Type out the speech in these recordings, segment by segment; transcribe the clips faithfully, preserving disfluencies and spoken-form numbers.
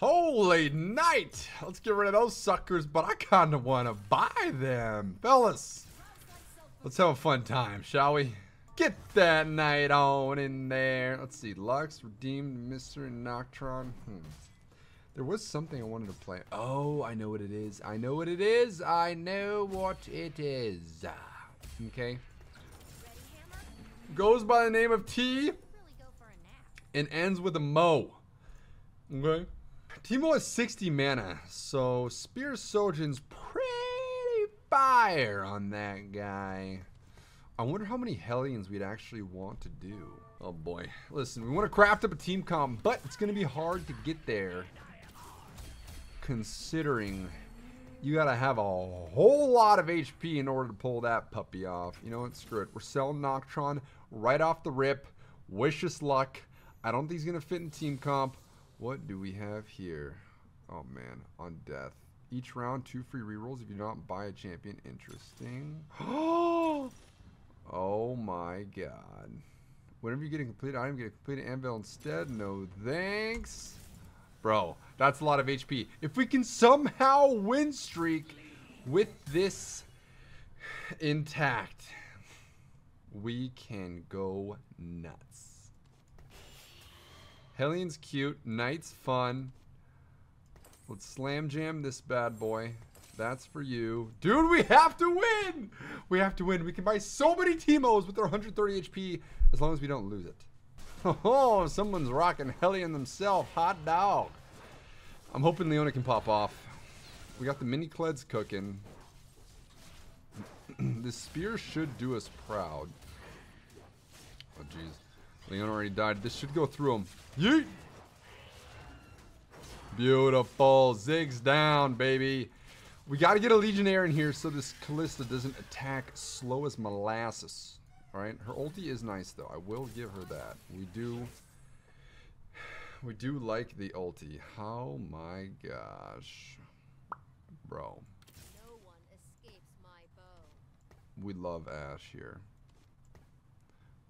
Holy Knight! Let's get rid of those suckers, but I kinda wanna buy them. Fellas, let's have a fun time, shall we? Get that Knight on in there. Let's see, Lux, Redeemed, Mister Noctron. Hmm. There was something I wanted to play. Oh, I know what it is. I know what it is. I know what it is. Okay. Goes by the name of T and ends with a Mo. Okay. Teemo has sixty mana, so Spear Sojourn's pretty fire on that guy. I wonder how many Hellions we'd actually want to do. Oh boy. Listen, we want to craft up a team comp, but it's going to be hard to get there considering you got to have a whole lot of H P in order to pull that puppy off. You know what? Screw it. We're selling Noctron right off the rip. Wish us luck. I don't think he's going to fit in team comp. What do we have here? Oh man, on death. Each round, two free rerolls if you don't buy a champion. Interesting. Oh! Oh my god. Whenever you get a complete item, get a complete anvil instead. No thanks. Bro, that's a lot of H P. If we can somehow win streak with this intact, we can go nuts. Hellion's cute. Knight's fun. Let's slam jam this bad boy. That's for you. Dude, we have to win! We have to win. We can buy so many Teemos with their one hundred thirty H P as long as we don't lose it. Oh, someone's rocking Hellion themselves. Hot dog. I'm hoping Leona can pop off. We got the mini Kleds cooking. This spear should do us proud. Oh, jeez. Leona already died. This should go through him. Yeet! Beautiful. Ziggs down, baby. We got to get a Legionnaire in here so this Kalista doesn't attack slow as molasses. Alright? Her ulti is nice, though. I will give her that. We do... We do like the ulti. Oh my gosh. Bro. No one escapes my bow. We love Ashe here.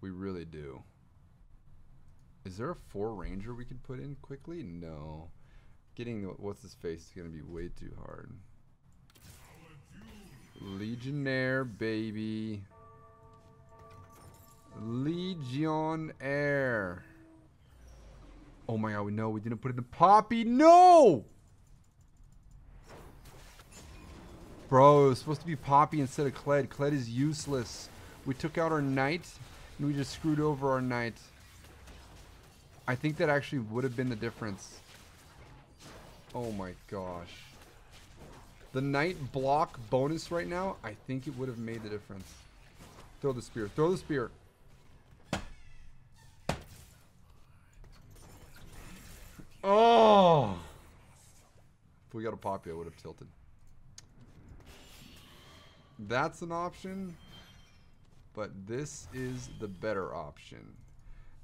We really do. Is there a four ranger we could put in quickly? No. Getting what's his face is gonna be way too hard. Legionnaire, baby. Legionnaire. Oh my god, we know we didn't put it in Poppy. No! Bro, it was supposed to be Poppy instead of Kled. Kled is useless. We took out our Knight and we just screwed over our Knight. I think that actually would have been the difference. Oh my gosh. The Knight block bonus right now, I think it would have made the difference. Throw the spear. Throw the spear. Oh! If we got a Poppy, I would have tilted. That's an option. But this is the better option.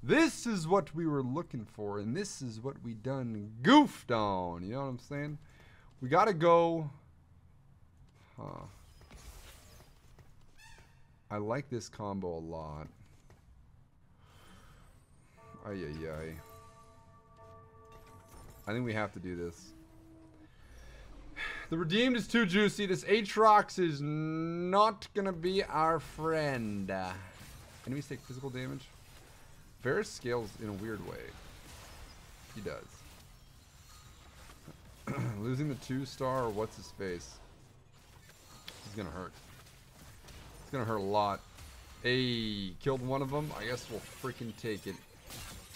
This is what we were looking for, and this is what we done goofed on. You know what I'm saying? We gotta go. Huh. I like this combo a lot. Ay, ay, ay. I think we have to do this. The Redeemed is too juicy. This Aatrox is not gonna be our friend. Enemies take physical damage. Varus scales in a weird way. He does. Losing the two star or what's his face? It's gonna hurt. It's gonna hurt a lot. Hey, killed one of them. I guess we'll freaking take it.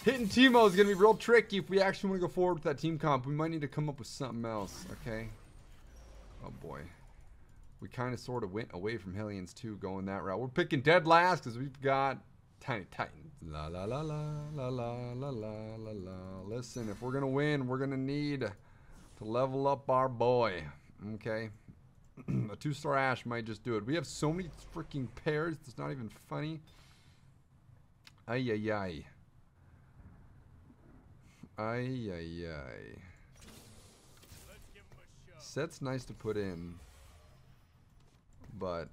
Hitting Teemo is gonna be real tricky if we actually want to go forward with that team comp. We might need to come up with something else, okay? Oh boy. We kind of sort of went away from Hellions too going that route. We're picking dead last because we've got Tiny Titans. La la la la la la la la la la. Listen, if we're gonna win, we're gonna need to level up our boy. Okay, a two-star Ashe might just do it. We have so many freaking pairs. It's not even funny. Ay ay ay. Ay ay ay. Set's nice to put in, but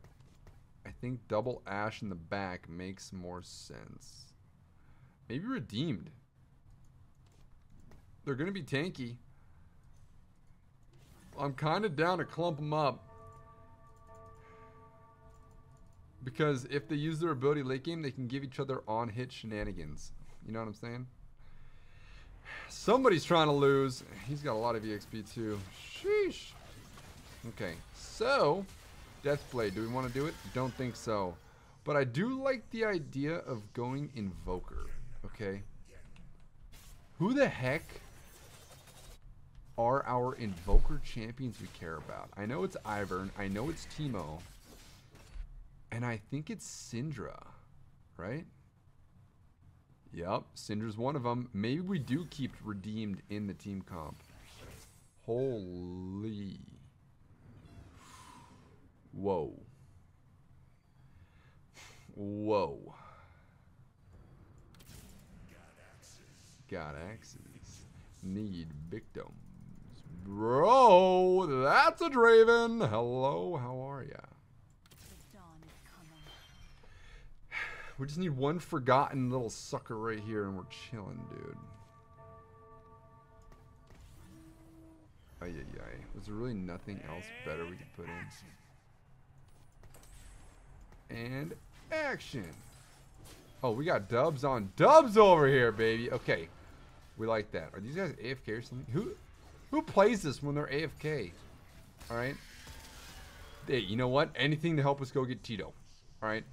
I think double Ashe in the back makes more sense. Maybe Redeemed. They're going to be tanky. I'm kind of down to clump them up. Because if they use their ability late game, they can give each other on-hit shenanigans. You know what I'm saying? Somebody's trying to lose. He's got a lot of E X P too. Sheesh. Okay, so Deathblade, do we want to do it? Don't think so. But I do like the idea of going Invoker. Okay. Who the heck are our Invoker champions we care about? I know it's Ivern. I know it's Teemo. And I think it's Syndra, right? Yep, Syndra's one of them. Maybe we do keep Redeemed in the team comp. Holy. Whoa. Whoa. Got axes. Need victims. Bro, that's a Draven. Hello, how are ya? We just need one forgotten little sucker right here, and we're chilling, dude. Ay, ay, ay. Was there really nothing else better we could put in? And action! Oh, we got dubs on dubs over here, baby. Okay, we like that. Are these guys A F K or something? Who, who plays this when they're A F K? All right. Hey, you know what? Anything to help us go get Tito. All right.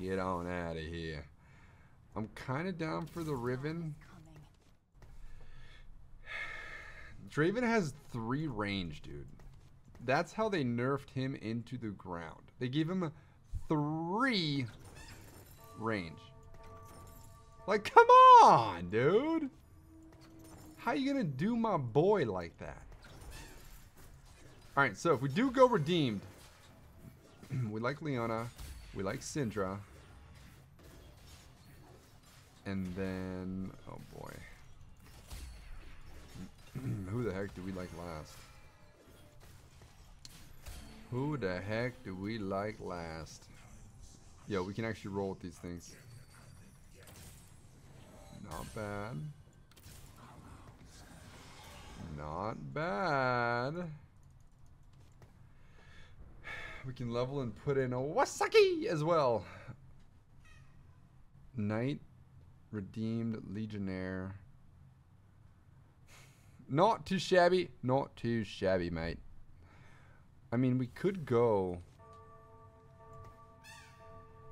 Get on out of here. I'm kind of down for the Riven. Draven has three range, dude. That's how they nerfed him into the ground. They gave him three range. Like, come on, dude. How you gonna do my boy like that? All right, so if we do go Redeemed, we like Leona. We like Syndra. And then, oh boy. Who the heck do we like last? Who the heck do we like last? Yo, we can actually roll with these things. Not bad. Not bad. We can level and put in a Wasaki as well. Knight, Redeemed, Legionnaire. Not too shabby. Not too shabby, mate. I mean, we could go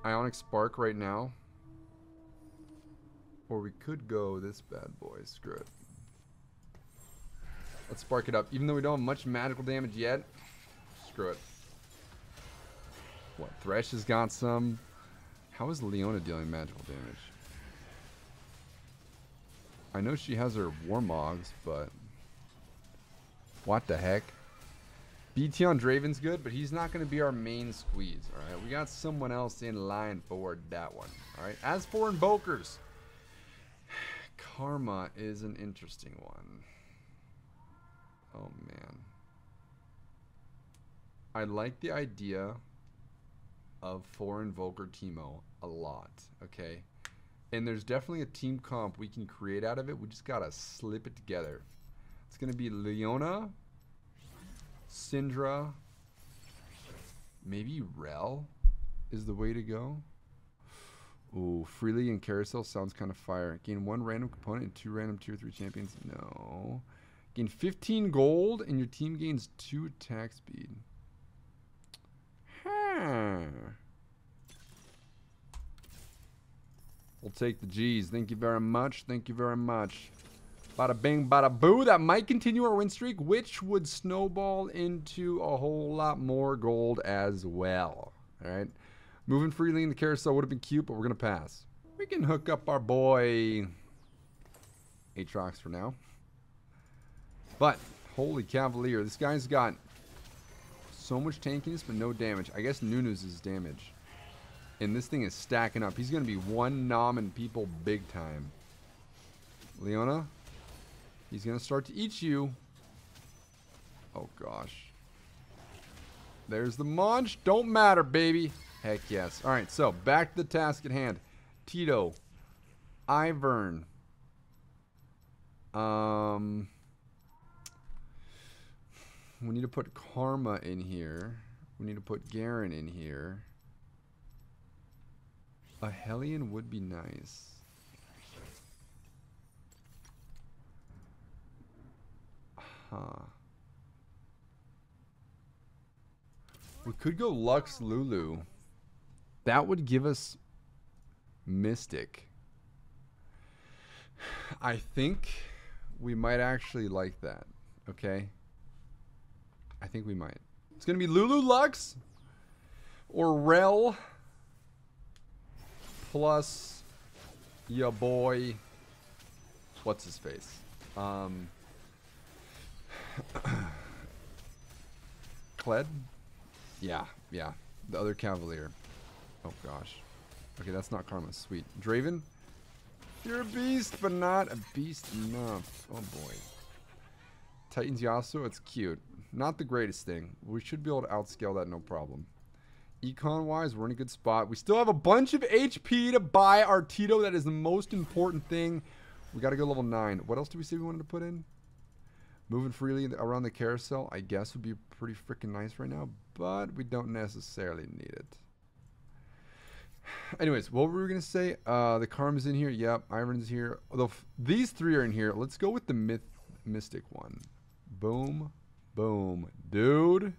Ionic Spark right now. Or we could go this bad boy. Screw it. Let's spark it up. Even though we don't have much magical damage yet. Screw it. What, Thresh has got some? How is Leona dealing magical damage? I know she has her Warmogs, but what the heck? B T on Draven's good, but he's not going to be our main squeeze, all right? We got someone else in line for that one, all right? As for Invokers, Karma is an interesting one. Oh, man. I like the idea of four Invoker Teemo a lot, okay? And there's definitely a team comp we can create out of it. We just gotta slip it together. It's gonna be Leona, Syndra, maybe Rel is the way to go. Ooh, Freely and Carousel sounds kind of fire. Gain one random component and two random tier three champions. No. Gain fifteen gold and your team gains two attack speed. We'll take the G's. Thank you very much. Thank you very much. Bada bing, bada boo. That might continue our win streak, which would snowball into a whole lot more gold as well. All right. Moving Freely in the Carousel would have been cute, but we're going to pass. We can hook up our boy Aatrox for now. But, holy Cavalier. This guy's got so much tankiness, but no damage. I guess Nunu's is damage. And this thing is stacking up. He's going to be one nomming people big time. Leona, he's going to start to eat you. Oh, gosh. There's the munch. Don't matter, baby. Heck yes. All right, so back to the task at hand. Tito, Ivern. Um... We need to put Karma in here. We need to put Garen in here. A Hellion would be nice. Huh. We could go Lux Lulu. That would give us Mystic. I think we might actually like that. Okay. I think we might. It's going to be Lulu Lux or Rel plus ya boy. What's his face? Um, Kled? Yeah, yeah. The other Cavalier. Oh, gosh. Okay, that's not Karma. Sweet. Draven? You're a beast, but not a beast enough. Oh, boy. Titans Yasuo? It's cute. Not the greatest thing. We should be able to outscale that, no problem. Econ-wise, we're in a good spot. We still have a bunch of H P to buy our Tito. That is the most important thing. We got to go level nine. What else do we say we wanted to put in? Moving freely around the carousel, I guess, would be pretty freaking nice right now. But we don't necessarily need it. Anyways, what were we going to say? Uh, the Karma's in here. Yep, Ivern's here. Although these three are in here. Let's go with the myth mystic one. Boom. Boom. Dude.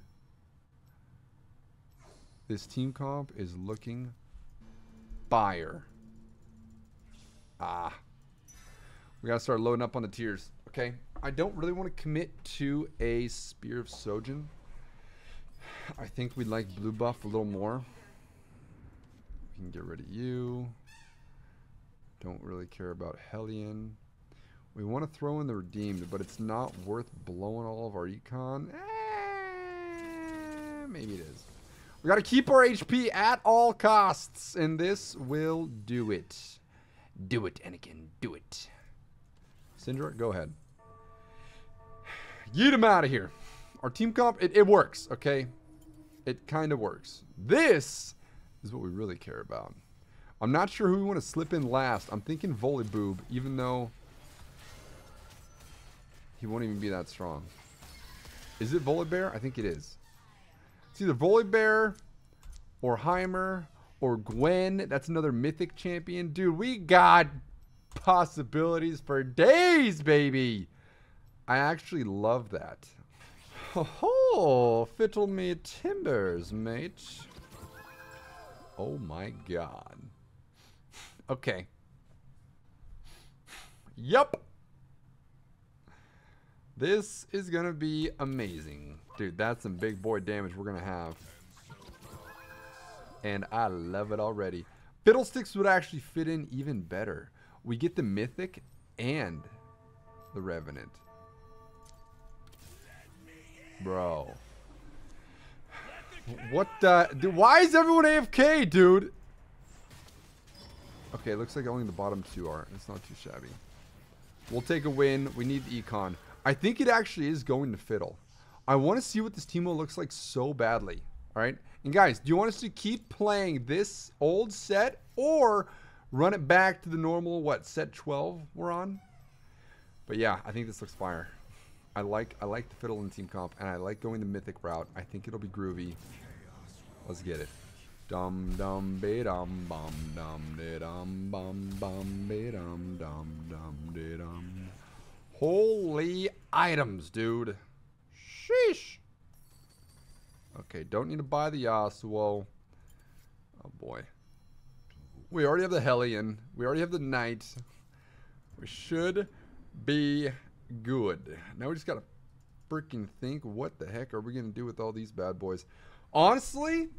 This team comp is looking fire. Ah. We got to start loading up on the tiers. Okay. I don't really want to commit to a Spear of Sojourn. I think we'd like Blue Buff a little more. We can get rid of you. Don't really care about Hellion. We want to throw in the Redeemed, but it's not worth blowing all of our Econ. Eh, maybe it is. We got to keep our H P at all costs, and this will do it. Do it, Anakin. Do it. Syndra, go ahead. Yeet him out of here. Our team comp, it, it works, okay? It kind of works. This is what we really care about. I'm not sure who we want to slip in last. I'm thinking Volibear, even though he won't even be that strong. Is it Volibear? I think it is. It's either Volibear or Heimer or Gwen. That's another Mythic champion. Dude, we got possibilities for days, baby. I actually love that. Oh, fiddle me timbers, mate. Oh my god. Okay. Yup. This is gonna be amazing. Dude, that's some big boy damage we're gonna have. And I love it already. Fiddlesticks would actually fit in even better. We get the Mythic and the Revenant. Bro, what the? Dude, why is everyone A F K, dude? Okay, looks like only the bottom two are. It's not too shabby. We'll take a win. We need the Econ. I think it actually is going to Fiddle. I want to see what this Teemo looks like so badly. All right, and guys, do you want us to keep playing this old set or run it back to the normal what set twelve we're on? But yeah, I think this looks fire. I like I like the fiddle in team comp, and I like going the mythic route. I think it'll be groovy. Let's get it. Dum dum be dum bum dum de dum bum bum be dum dum dum de dum. Holy items, dude! Sheesh. Okay, don't need to buy the Yasuo. Oh boy. We already have the Hellion. We already have the Knight. We should be good. Now we just gotta freaking think, what the heck are we gonna do with all these bad boys? Honestly,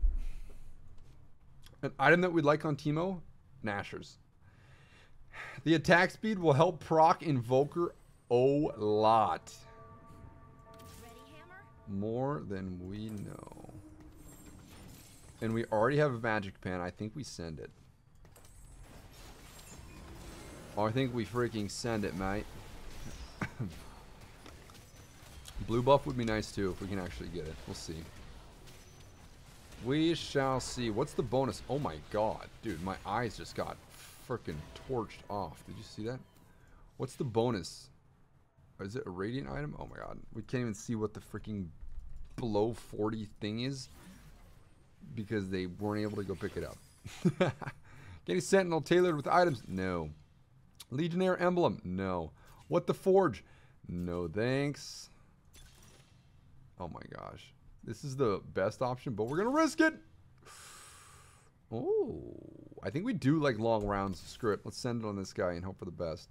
an item that we'd like on Teemo, Nashor's. The attack speed will help proc Invoker a lot. More than we know. And we already have a magic pan. I think we send it. Oh, I think we freaking send it, mate. Blue buff would be nice too if we can actually get it. We'll see. We shall see. What's the bonus? Oh my god, dude, my eyes just got freaking torched off. Did you see that? What's the bonus? Is it a radiant item? Oh my god, we can't even see what the freaking below forty thing is because they weren't able to go pick it up. Any sentinel tailored with items? No. Legionnaire emblem? No. What the forge? No thanks. Oh my gosh. This is the best option, but we're going to risk it. Oh, I think we do like long rounds of script. Let's send it on this guy and hope for the best.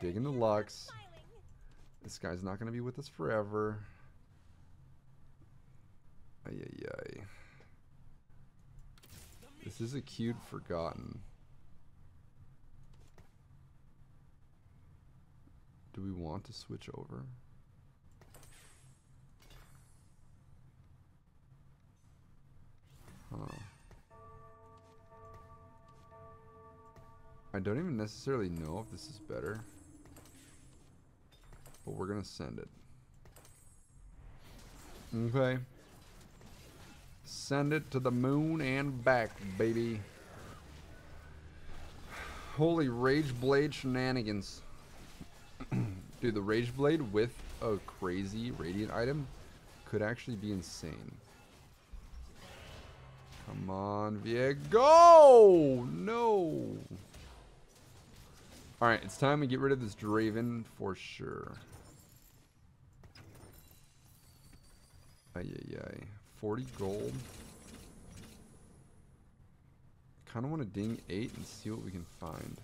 Dig into Lux. This guy's not going to be with us forever. Ay, ay, ay. This is a cute forgotten. Do we want to switch over? Huh. I don't even necessarily know if this is better, but we're gonna send it. Okay. Send it to the moon and back, baby. Holy Rageblade shenanigans. Dude, the Rageblade with a crazy Radiant item could actually be insane. Come on, Viego! No! Alright, it's time we get rid of this Draven for sure. Ay, ay, ay. forty gold. I kind of want to ding eight and see what we can find.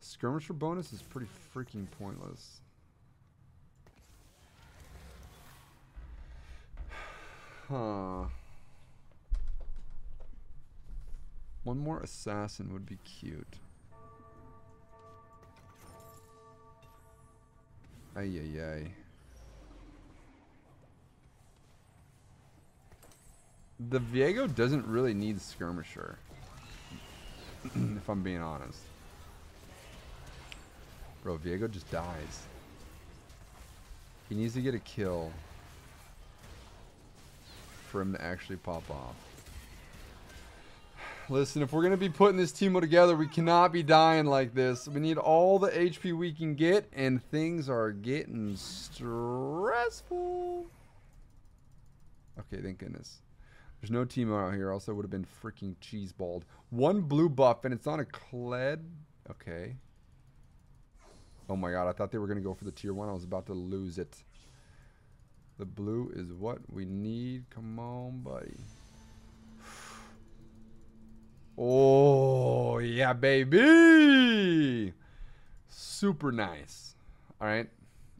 Skirmisher bonus is pretty freaking pointless. Huh. One more assassin would be cute. Ay, ay, ay. The Viego doesn't really need Skirmisher, if I'm being honest. Bro, Viego just dies. He needs to get a kill for him to actually pop off. Listen, if we're going to be putting this Teemo together, we cannot be dying like this. We need all the H P we can get, and things are getting stressful. Okay, thank goodness. There's no Teemo out here, else I would have been freaking cheeseballed. One blue buff, and it's on a Kled. Okay. Oh my god, I thought they were going to go for the tier one. I was about to lose it. The blue is what we need. Come on, buddy. Oh, yeah, baby! Super nice. Alright,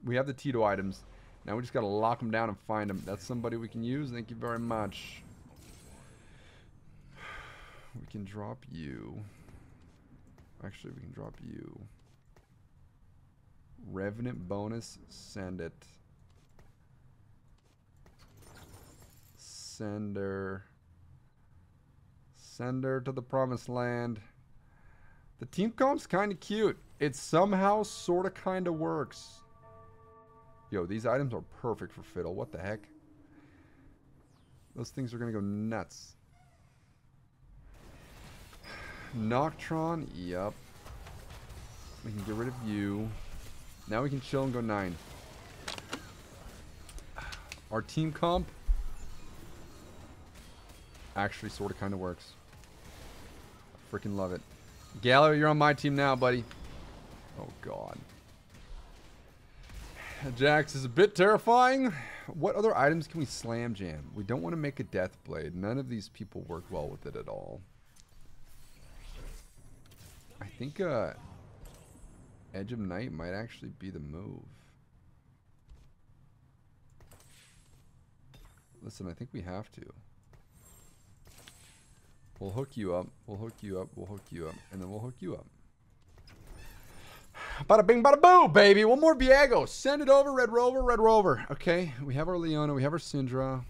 we have the Tito items. Now we just got to lock them down and find them. That's somebody we can use. Thank you very much. We can drop you. Actually, we can drop you. Revenant bonus. Send it. Send her. Send her to the promised land. The team comp's kind of cute. It somehow sort of kind of works. Yo, these items are perfect for Fiddle. What the heck? Those things are going to go nuts. Noctron, yep. We can get rid of you. Now we can chill and go nine. Our team comp actually sort of kind of works. I freaking love it. Galio, you're on my team now, buddy. Oh, God. Jax is a bit terrifying. What other items can we slam jam? We don't want to make a death blade. None of these people work well with it at all. I think... Uh, Edge of Night might actually be the move. Listen, I think we have to. We'll hook you up. We'll hook you up. We'll hook you up. And then we'll hook you up. Bada bing, bada boo, baby. One more Viego. Send it over, Red Rover, Red Rover. Okay, we have our Leona. We have our Syndra.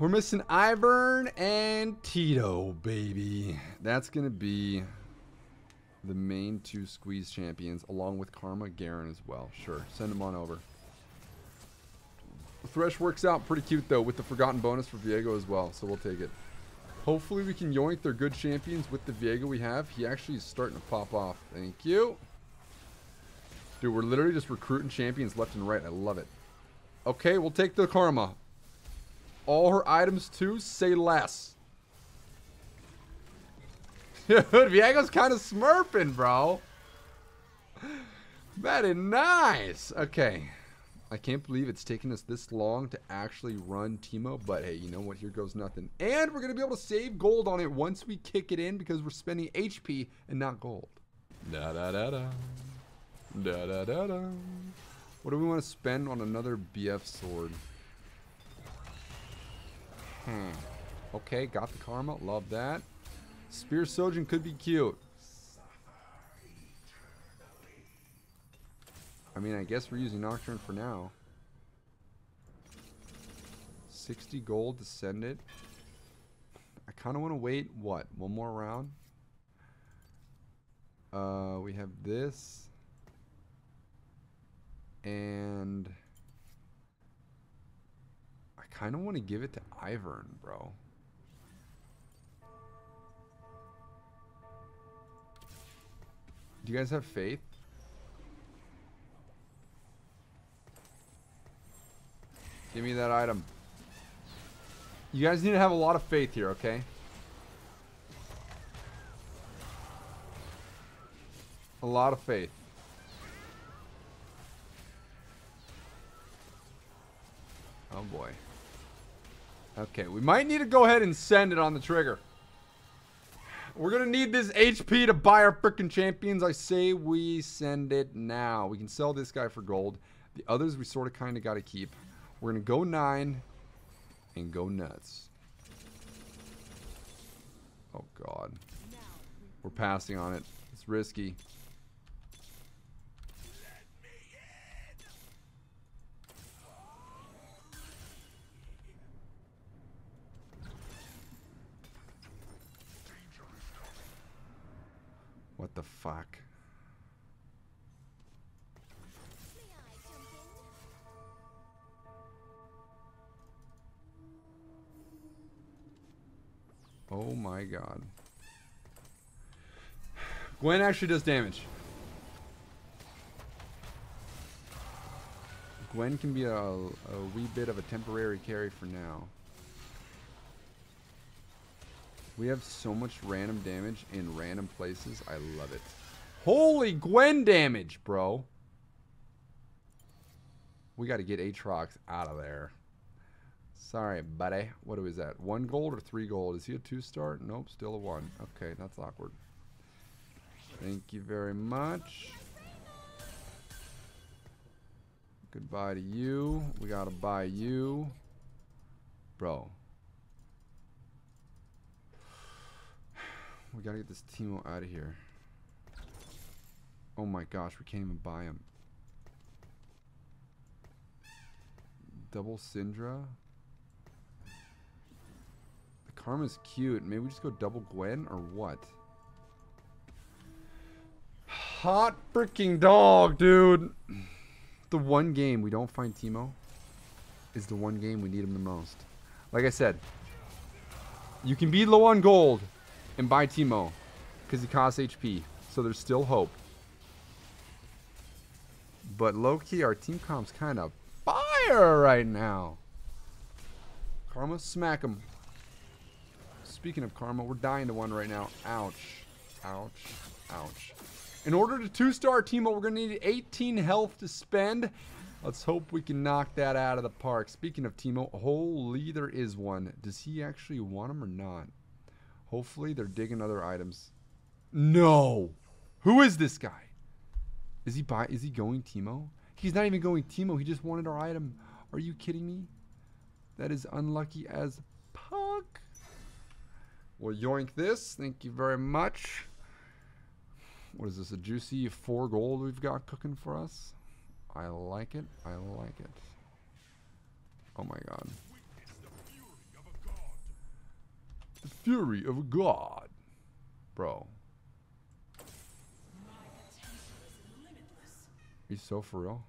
We're missing Ivern and Tito, baby. That's going to be... the main two squeeze champions, along with Karma, Garen as well. Sure, send them on over. Thresh works out pretty cute, though, with the Forgotten bonus for Viego as well, so we'll take it. Hopefully we can yoink their good champions with the Viego we have. He actually is starting to pop off. Thank you. Dude, we're literally just recruiting champions left and right. I love it. Okay, we'll take the Karma. All her items too, say less. Dude, Viego's kind of smurfing, bro. That is nice. Okay. I can't believe it's taken us this long to actually run Teemo, but hey, you know what? Here goes nothing. And we're going to be able to save gold on it once we kick it in because we're spending H P and not gold. Da da da da. Da da da da. What do we want to spend on another B F sword? Hmm. Okay, got the Karma. Love that. Spear Sojourn could be cute. I mean, I guess we're using Nocturne for now. sixty gold to send it. I kind of want to wait, what, one more round? Uh, we have this. And I kind of want to give it to Ivern, bro. Do you guys have faith? Give me that item. You guys need to have a lot of faith here, okay? A lot of faith. Oh boy. Okay, we might need to go ahead and send it on the trigger. We're gonna need this H P to buy our frickin' champions. I say we send it now. We can sell this guy for gold. The others we sort of kind of got to keep. We're going to go nine and go nuts. Oh, God. We're passing on it. It's risky. What the fuck? Oh my god. Gwen actually does damage. Gwen can be a, a wee bit of a temporary carry for now. We have so much random damage in random places. I love it. Holy Gwen damage, bro. We got to get Aatrox out of there. Sorry, buddy. What is that? One gold or three gold? Is he a two-star? Nope, still a one. Okay, that's awkward. Thank you very much. Goodbye to you. We gotta buy you. Bro. We gotta get this Teemo out of here. Oh my gosh, we can't even buy him. Double Syndra. The Karma's cute. Maybe we just go double Gwen or what? Hot freaking dog, dude. The one game we don't find Teemo is the one game we need him the most. Like I said, you can be low on gold and buy Teemo because he costs H P. So there's still hope. But low-key, our team comp's kind of fire right now. Karma, smack him. Speaking of Karma, we're dying to one right now. Ouch. Ouch. Ouch. In order to two-star Teemo, we're going to need eighteen health to spend. Let's hope we can knock that out of the park. Speaking of Teemo, holy, there is one. Does he actually want him or not? Hopefully, they're digging other items. No! Who is this guy? Is he buy? Is he going Teemo? He's not even going Teemo. He just wanted our item. Are you kidding me? That is unlucky as puck. We'll yoink this. Thank you very much. What is this? A juicy four gold we've got cooking for us? I like it. I like it. Oh my god. The fury of a god. Bro. He's so for real.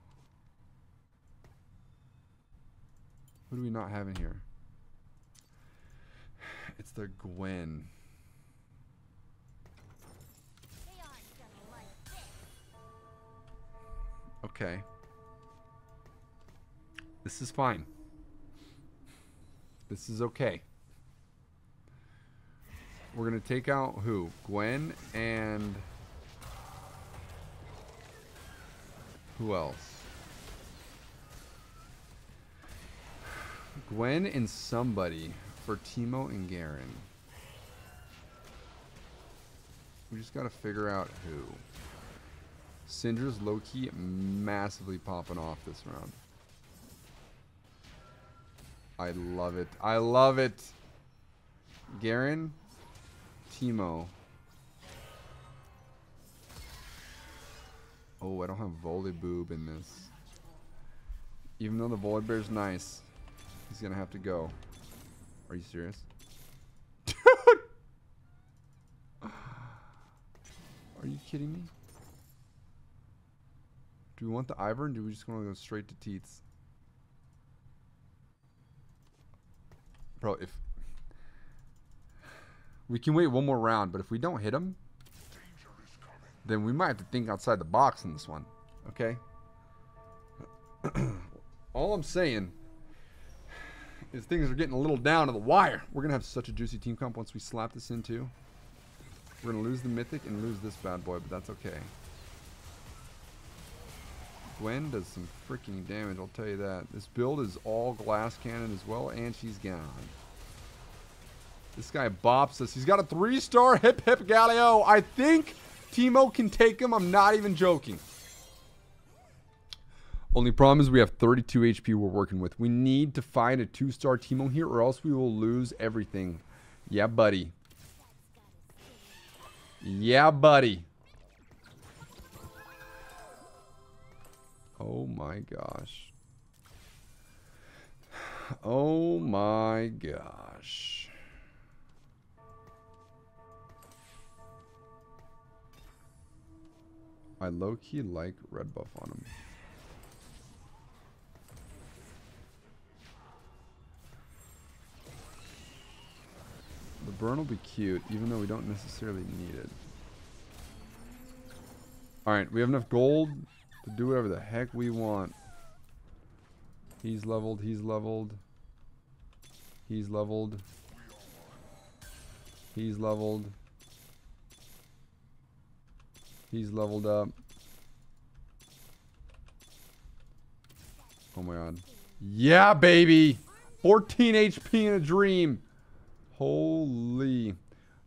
Who do we not have in here? It's the Gwen. Okay. This is fine. This is okay. We're going to take out who? Gwen and... who else? Gwen and somebody for Teemo and Garen. We just got to figure out who. Syndra's low-key massively popping off this round. I love it. I love it. Garen, Teemo. Oh, I don't have Volibear in this. Even though the Volibear's nice, he's going to have to go. Are you serious? Dude! Are you kidding me? Do we want the Ivern? Do we just want to go straight to Teets? Bro, if... we can wait one more round, but if we don't hit him, then we might have to think outside the box in this one. Okay? All I'm saying is things are getting a little down to the wire. We're going to have such a juicy team comp once we slap this in, too. We're going to lose the Mythic and lose this bad boy, but that's okay. Gwen does some freaking damage, I'll tell you that. This build is all glass cannon as well, and she's gone. This guy bops us. He's got a three-star hip hip Galio. I think Teemo can take him. I'm not even joking. Only problem is we have thirty-two H P we're working with. We need to find a two-star Teemo here, or else we will lose everything. Yeah, buddy. Yeah, buddy. Oh my gosh. Oh my gosh. I low-key like red buff on him. The burn will be cute, even though we don't necessarily need it. Alright, we have enough gold to do whatever the heck we want. He's leveled, he's leveled. He's leveled. He's leveled. He's leveled up. Oh my god. Yeah, baby! fourteen H P in a dream! Holy.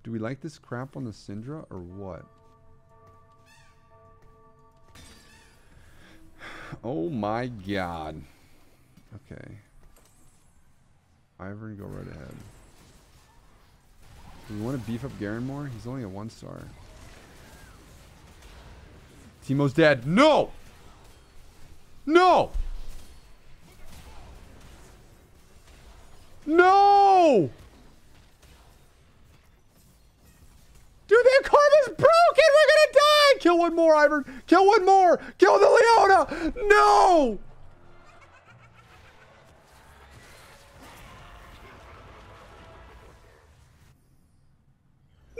Do we like this crap on the Syndra or what? Oh my god. Okay. Ivern, go right ahead. Do we want to beef up Garen more? He's only a one star. Teemo's dead. No! No! No! Dude, that Karma's broken! We're gonna die! Kill one more, Ivern! Kill one more! Kill the Leona! No!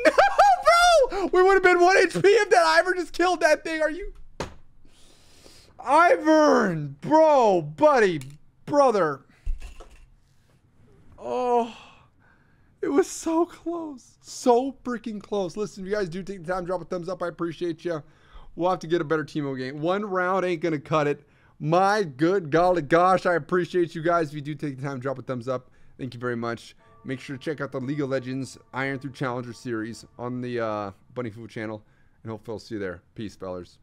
No, bro! We would have been one H P if that Ivern just killed that thing. Are you... Ivern! Bro, buddy, brother. Oh... it was so close. So freaking close. Listen, if you guys do take the time, drop a thumbs up. I appreciate you. We'll have to get a better Teemo game. One round ain't going to cut it. My good golly gosh, I appreciate you guys. If you do take the time, drop a thumbs up. Thank you very much. Make sure to check out the League of Legends Iron Through Challenger series on the uh, Bunny Foo channel. And hopefully I'll see you there. Peace, fellas.